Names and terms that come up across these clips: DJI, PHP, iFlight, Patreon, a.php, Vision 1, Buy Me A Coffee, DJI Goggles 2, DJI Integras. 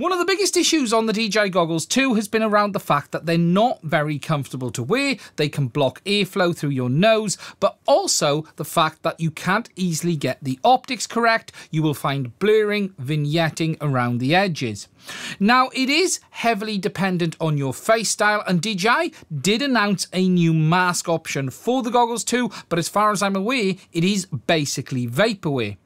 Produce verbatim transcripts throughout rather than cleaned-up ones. One of the biggest issues on the D J I Goggles two has been around the fact that they're not very comfortable to wear. They can block airflow through your nose, but also the fact that you can't easily get the optics correct. You will find blurring, vignetting around the edges. Now, it is heavily dependent on your face style, and D J I did announce a new mask option for the Goggles two, but as far as I'm aware, it is basically vaporware.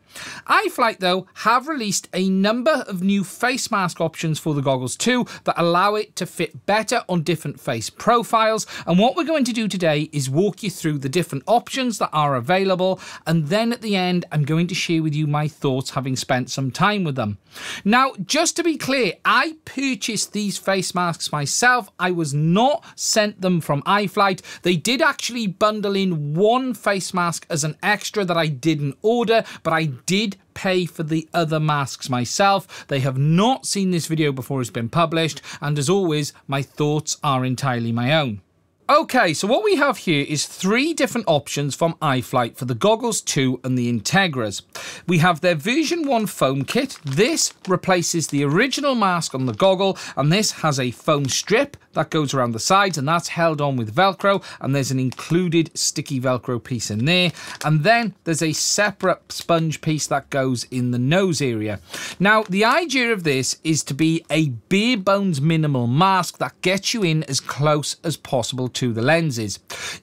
iFlight, though, have released a number of new face mask options for the Goggles two that allow it to fit better on different face profiles, and what we're going to do today is walk you through the different options that are available, and then at the end I'm going to share with you my thoughts, having spent some time with them. Now, just to be clear, I purchased these face masks myself. I was not sent them from iFlight. They did actually bundle in one face mask as an extra that I didn't order, but I did pay for the other masks myself. They have not seen this video before it's been published, and as always, my thoughts are entirely my own. Okay, so what we have here is three different options from iFlight for the Goggles two and the Integras. We have their version one foam kit. This replaces the original mask on the goggle, and this has a foam strip that goes around the sides, and that's held on with Velcro, and there's an included sticky Velcro piece in there. And then there's a separate sponge piece that goes in the nose area. Now, the idea of this is to be a bare bones minimal mask that gets you in as close as possible to the lenses.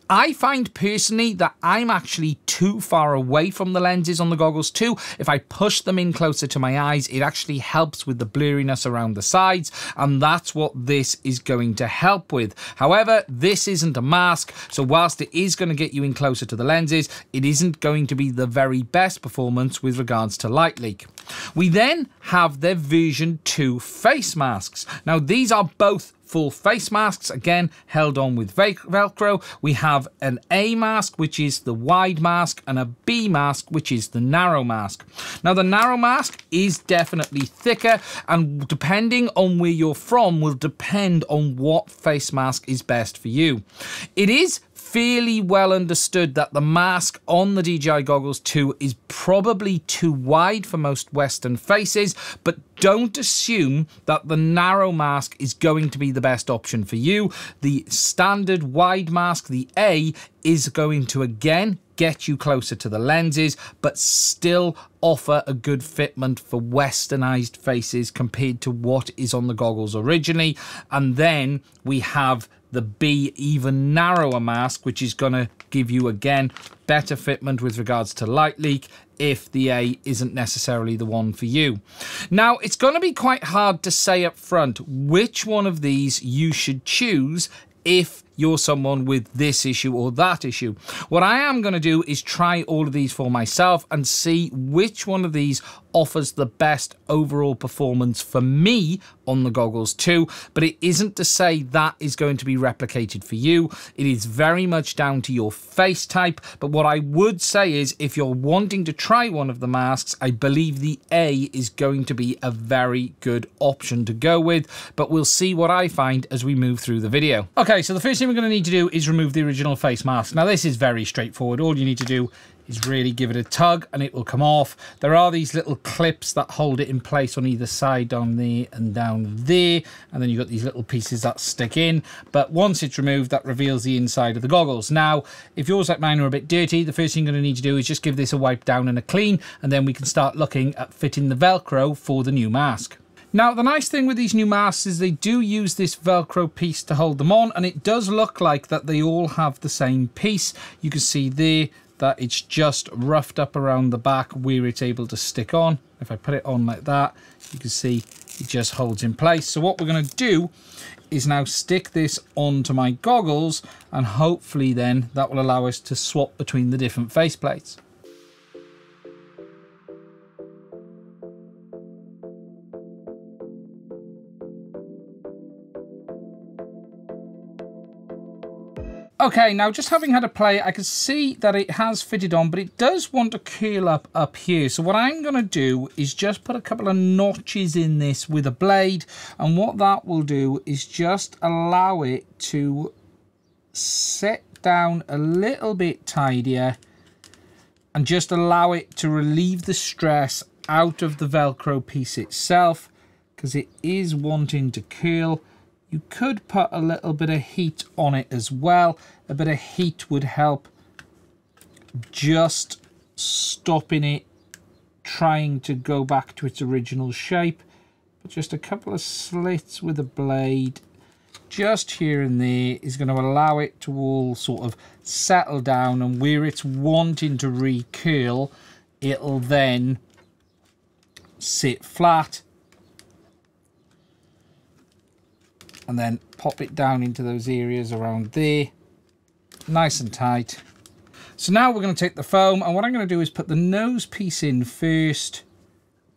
I find personally that I'm actually too far away from the lenses on the Goggles two. If I push them in closer to my eyes, it actually helps with the blurriness around the sides, and that's what this is going to help with. However, this isn't a mask, so whilst it is going to get you in closer to the lenses, it isn't going to be the very best performance with regards to light leak. We then have their version two face masks. Now, these are both full face masks, again held on with Velcro. We have an A mask, which is the wide mask, and a B mask, which is the narrow mask. Now, the narrow mask is definitely thicker, and depending on where you're from will depend on what face mask is best for you. It is fairly well understood that the mask on the D J I Goggles two is probably too wide for most Western faces, but don't assume that the narrow mask is going to be the best option for you. The standard wide mask, the A, is going to again get you closer to the lenses, but still offer a good fitment for westernized faces compared to what is on the goggles originally. And then we have the B, even narrower mask, which is going to give you again better fitment with regards to light leak if the A isn't necessarily the one for you. Now, it's going to be quite hard to say up front which one of these you should choose if you're someone with this issue or that issue. What I am going to do is try all of these for myself and see which one of these offers the best overall performance for me on the Goggles two, but it isn't to say that is going to be replicated for you. It is very much down to your face type, but what I would say is if you're wanting to try one of the masks, I believe the A is going to be a very good option to go with, but we'll see what I find as we move through the video. Okay, so the first thing we're going to need to do is remove the original face mask. Now, this is very straightforward. All you need to do is really give it a tug and it will come off. There are these little clips that hold it in place on either side, down there and down there, and then you've got these little pieces that stick in, but once it's removed, that reveals the inside of the goggles. Now, if yours like mine are a bit dirty, the first thing you're going to need to do is just give this a wipe down and a clean, and then we can start looking at fitting the Velcro for the new mask. Now, the nice thing with these new masks is they do use this Velcro piece to hold them on, and it does look like that they all have the same piece. You can see there that it's just roughed up around the back where it's able to stick on. If I put it on like that, you can see it just holds in place. So what we're going to do is now stick this onto my goggles, and hopefully then that will allow us to swap between the different face plates. Okay, now just having had a play, I can see that it has fitted on, but it does want to curl up up here. So what I'm going to do is just put a couple of notches in this with a blade, and what that will do is just allow it to sit down a little bit tidier and just allow it to relieve the stress out of the Velcro piece itself. because it is wanting to cool. You could put a little bit of heat on it as well. A bit of heat would help just stopping it trying to go back to its original shape. But just a couple of slits with a blade just here and there is going to allow it to all sort of settle down, and where it's wanting to recurl, it'll then sit flat and then pop it down into those areas around there, nice and tight. So now we're going to take the foam, and what I'm going to do is put the nose piece in first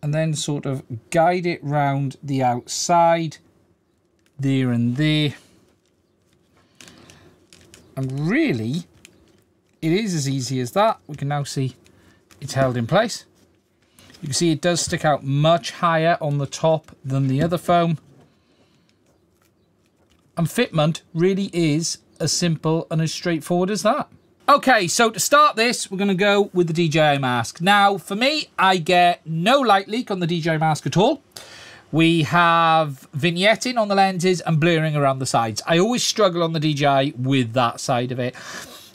and then sort of guide it round the outside there and there. And really, it is as easy as that. We can now see it's held in place. You can see it does stick out much higher on the top than the other foam. And fitment really is as simple and as straightforward as that. Okay, so to start this, we're going to go with the D J I mask. Now, for me, I get no light leak on the D J I mask at all. We have vignetting on the lenses and blurring around the sides. I always struggle on the D J I with that side of it.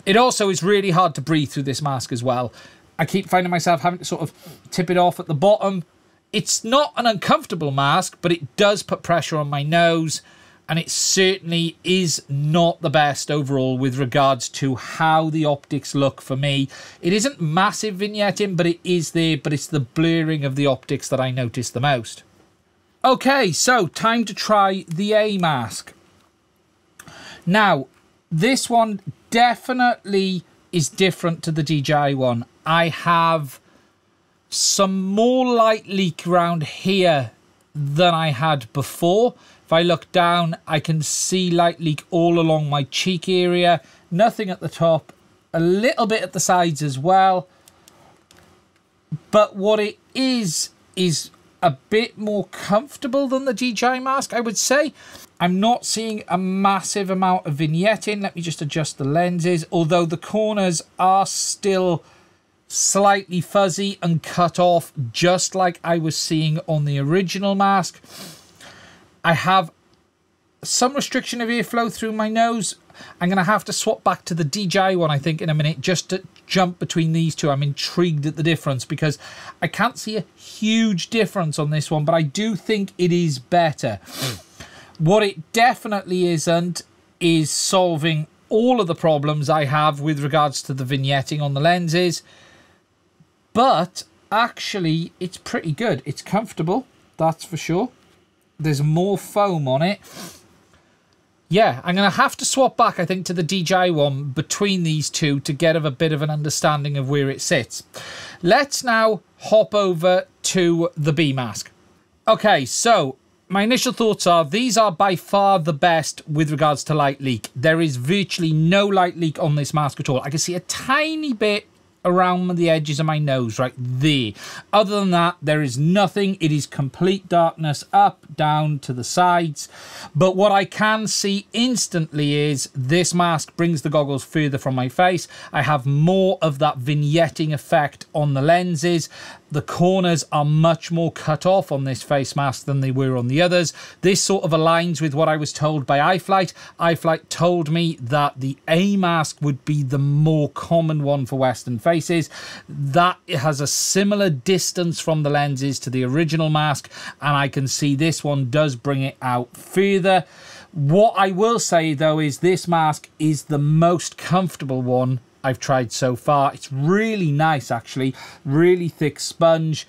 It also is really hard to breathe through this mask as well. I keep finding myself having to sort of tip it off at the bottom. It's not an uncomfortable mask, but it does put pressure on my nose. And it certainly is not the best overall with regards to how the optics look for me. It isn't massive vignetting, but it is there, but it's the blurring of the optics that I notice the most. Okay, so time to try the A mask. Now, this one definitely is different to the D J I one. I have some more light leak around here than I had before. If I look down, I can see light leak all along my cheek area. Nothing at the top, a little bit at the sides as well. But what it is, is a bit more comfortable than the D J I mask, I would say. I'm not seeing a massive amount of vignetting. Let me just adjust the lenses, although the corners are still slightly fuzzy and cut off, just like I was seeing on the original mask. I have some restriction of airflow through my nose. I'm going to have to swap back to the D J I one, I think, in a minute, just to jump between these two. I'm intrigued at the difference because I can't see a huge difference on this one, but I do think it is better. Mm. What it definitely isn't is solving all of the problems I have with regards to the vignetting on the lenses. But actually, it's pretty good. It's comfortable, that's for sure. There's more foam on it. Yeah, I'm going to have to swap back, I think, to the D J I one between these two to get a bit of an understanding of where it sits. Let's now hop over to the B mask. Okay, so my initial thoughts are these are by far the best with regards to light leak. There is virtually no light leak on this mask at all. I can see a tiny bit around the edges of my nose right there. Other than that, there is nothing. It is complete darkness up, down, to the sides. But what I can see instantly is this mask brings the goggles further from my face. I have more of that vignetting effect on the lenses. The corners are much more cut off on this face mask than they were on the others. This sort of aligns with what I was told by iFlight. iFlight told me that the A mask would be the more common one for Western faces. That has a similar distance from the lenses to the original mask, and I can see this one does bring it out further. What I will say, though, is this mask is the most comfortable one I've tried so far. It's really nice, actually. Really thick sponge.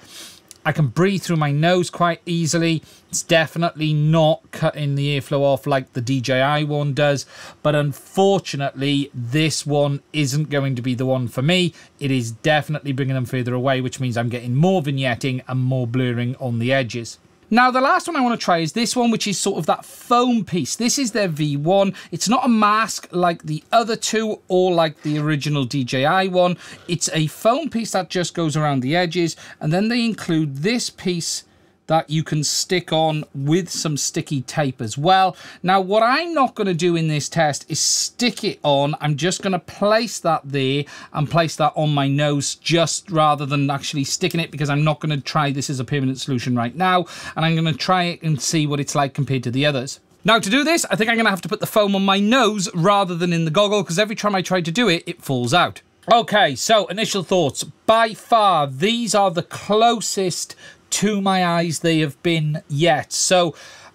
I can breathe through my nose quite easily. It's definitely not cutting the airflow off like the D J I one does, but unfortunately this one isn't going to be the one for me. It is definitely bringing them further away, which means I'm getting more vignetting and more blurring on the edges. Now, the last one I want to try is this one, which is sort of that foam piece. This is their V one. It's not a mask like the other two or like the original D J I one. It's a foam piece that just goes around the edges, and then they include this piece that you can stick on with some sticky tape as well. Now, what I'm not going to do in this test is stick it on. I'm just going to place that there and place that on my nose, just rather than actually sticking it, because I'm not going to try this as a permanent solution right now. And I'm going to try it and see what it's like compared to the others. Now, to do this, I think I'm going to have to put the foam on my nose rather than in the goggle, because every time I try to do it, it falls out. Okay, so initial thoughts. By far, these are the closest to my eyes they have been yet. So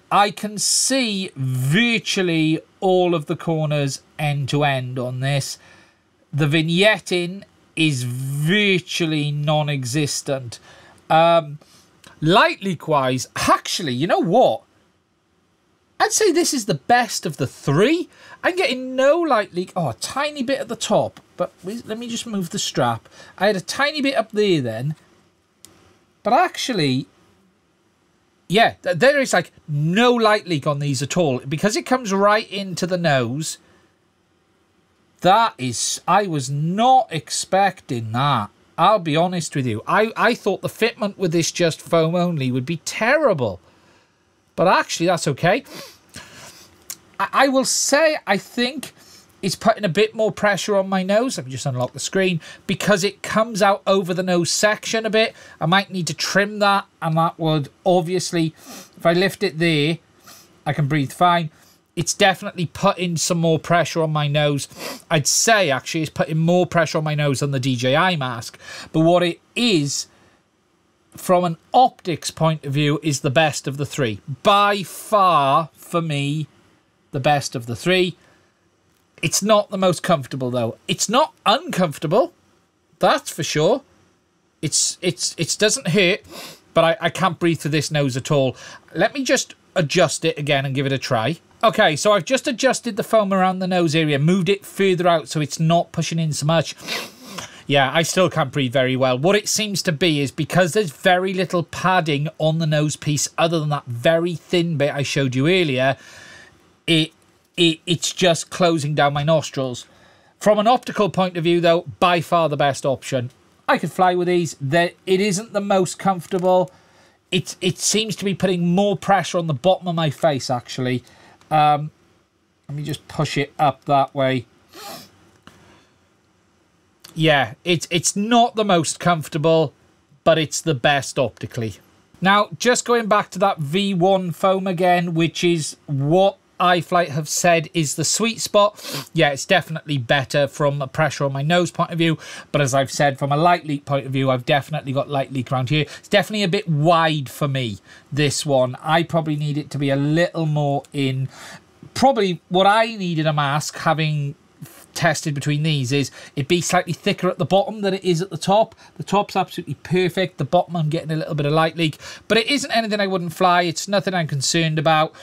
I can see virtually all of the corners end to end on this. The vignetting is virtually non-existent. Um, light leak-wise, actually, you know what? I'd say this is the best of the three. I'm getting no light leak. Oh, a tiny bit at the top. But let me just move the strap. I had a tiny bit up there then. But actually, yeah, there is like no light leak on these at all. Because it comes right into the nose. That is, I was not expecting that. I'll be honest with you. I, I thought the fitment with this just foam only would be terrible. But actually, that's okay. I, I will say, I think it's putting a bit more pressure on my nose. Let me just unlock the screen. Because it comes out over the nose section a bit. I might need to trim that. And that would, obviously, if I lift it there, I can breathe fine. It's definitely putting some more pressure on my nose. I'd say, actually, it's putting more pressure on my nose than the D J I mask. But what it is, from an optics point of view, is the best of the three. By far, for me, the best of the three. It's not the most comfortable, though. It's not uncomfortable, that's for sure. It's it's it doesn't hurt, but I, I can't breathe through this nose at all. Let me just adjust it again and give it a try. Okay, so I've just adjusted the foam around the nose area, moved it further out so it's not pushing in so much. Yeah, I still can't breathe very well. What it seems to be is because there's very little padding on the nose piece other than that very thin bit I showed you earlier, it, it it's just closing down my nostrils. From an optical point of view, though, by far the best option. I could fly with these. They're, it isn't the most comfortable. It, it seems to be putting more pressure on the bottom of my face, actually. Um, let me just push it up that way. Yeah, it's it's not the most comfortable, but it's the best optically. Now, just going back to that V one foam again, which is what iFlight have said is the sweet spot. Yeah, it's definitely better from a pressure on my nose point of view. But as I've said, from a light leak point of view, I've definitely got light leak around here. It's definitely a bit wide for me, this one. I probably need it to be a little more in. Probably what I need in a mask, having tested between these, is it be slightly thicker at the bottom than it is at the top. The top's absolutely perfect. The bottom, I'm getting a little bit of light leak, but it isn't anything I wouldn't fly. It's nothing I'm concerned about.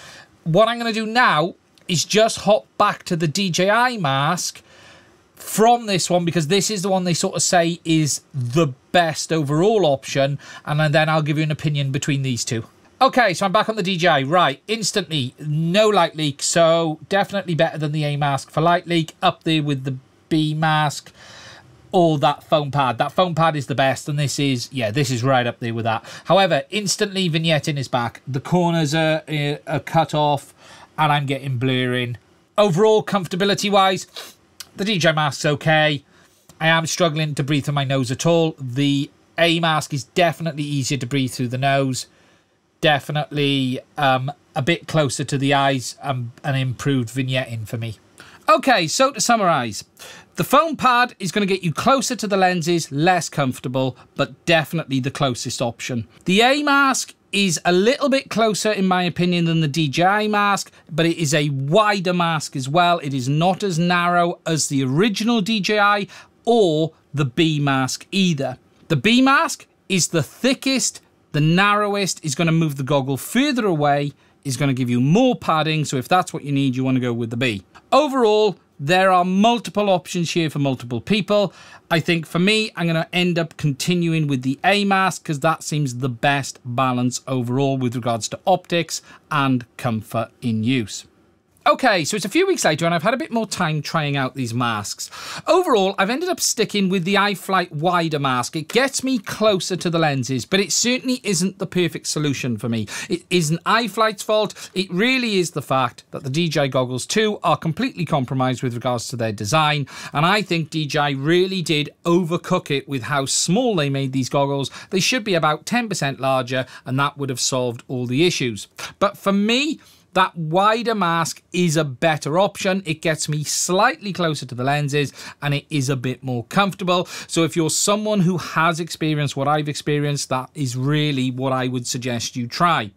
What I'm going to do now is just hop back to the D J I mask from this one, because this is the one they sort of say is the best overall option, and then I'll give you an opinion between these two. Okay, so I'm back on the D J I. Right, instantly, no light leak, so definitely better than the A mask for light leak. Up there with the B mask or that foam pad. That foam pad is the best, and this is, yeah, this is right up there with that. However, instantly vignetting is back. The corners are, are cut off, and I'm getting blurring. Overall, comfortability-wise, the D J I mask's okay. I am struggling to breathe through my nose at all. The A mask is definitely easier to breathe through the nose. Definitely um, a bit closer to the eyes and an improved vignetting for me. Okay, so to summarise, the foam pad is going to get you closer to the lenses, less comfortable, but definitely the closest option. The A mask is a little bit closer, in my opinion, than the D J I mask, but it is a wider mask as well. It is not as narrow as the original D J I or the B mask either. The B mask is the thickest. The narrowest is going to move the goggle further away, is going to give you more padding, so if that's what you need, you want to go with the B. Overall, there are multiple options here for multiple people. I think for me, I'm going to end up continuing with the A mask, because that seems the best balance overall with regards to optics and comfort in use. Okay, so it's a few weeks later and I've had a bit more time trying out these masks. Overall, I've ended up sticking with the iFlight wider mask. It gets me closer to the lenses, but it certainly isn't the perfect solution for me. It isn't iFlight's fault. It really is the fact that the D J I Goggles two are completely compromised with regards to their design. And I think D J I really did overcook it with how small they made these goggles. They should be about ten percent larger and that would have solved all the issues. But for me, that wider mask is a better option. It gets me slightly closer to the lenses and it is a bit more comfortable. So if you're someone who has experienced what I've experienced, that is really what I would suggest you try.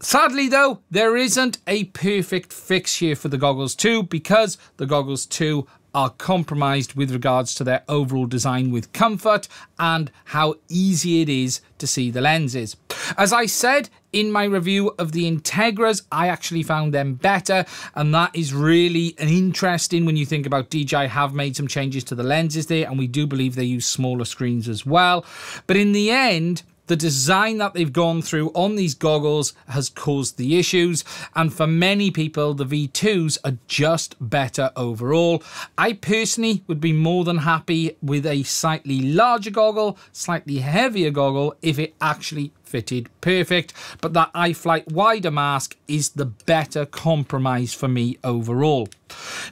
Sadly though, there isn't a perfect fix here for the Goggles two because the Goggles two are compromised with regards to their overall design with comfort and how easy it is to see the lenses. As I said in my review of the Integras, I actually found them better, and that is really an interesting when you think about D J I have made some changes to the lenses there, and we do believe they use smaller screens as well. But in the end, the design that they've gone through on these goggles has caused the issues, and for many people, the V twos are just better overall. I personally would be more than happy with a slightly larger goggle, slightly heavier goggle, if it actually fitted perfect, but that iFlight wider mask is the better compromise for me overall.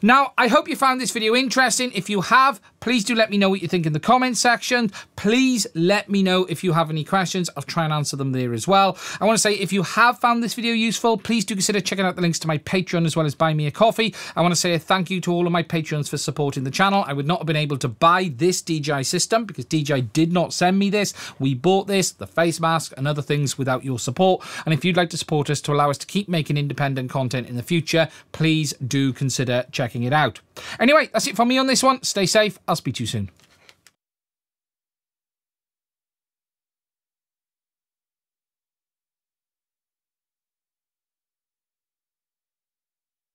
Now, I hope you found this video interesting. If you have, please do let me know what you think in the comment section. Please let me know if you have any questions. I'll try and answer them there as well. I want to say if you have found this video useful, please do consider checking out the links to my Patreon as well as Buy Me a Coffee. I want to say a thank you to all of my Patreons for supporting the channel. I would not have been able to buy this D J I system because D J I did not send me this. We bought this, the face mask, and other things without your support. And if you'd like to support us to allow us to keep making independent content in the future, please do consider checking it out. Anyway, that's it from me on this one. Stay safe. I'll speak to you soon.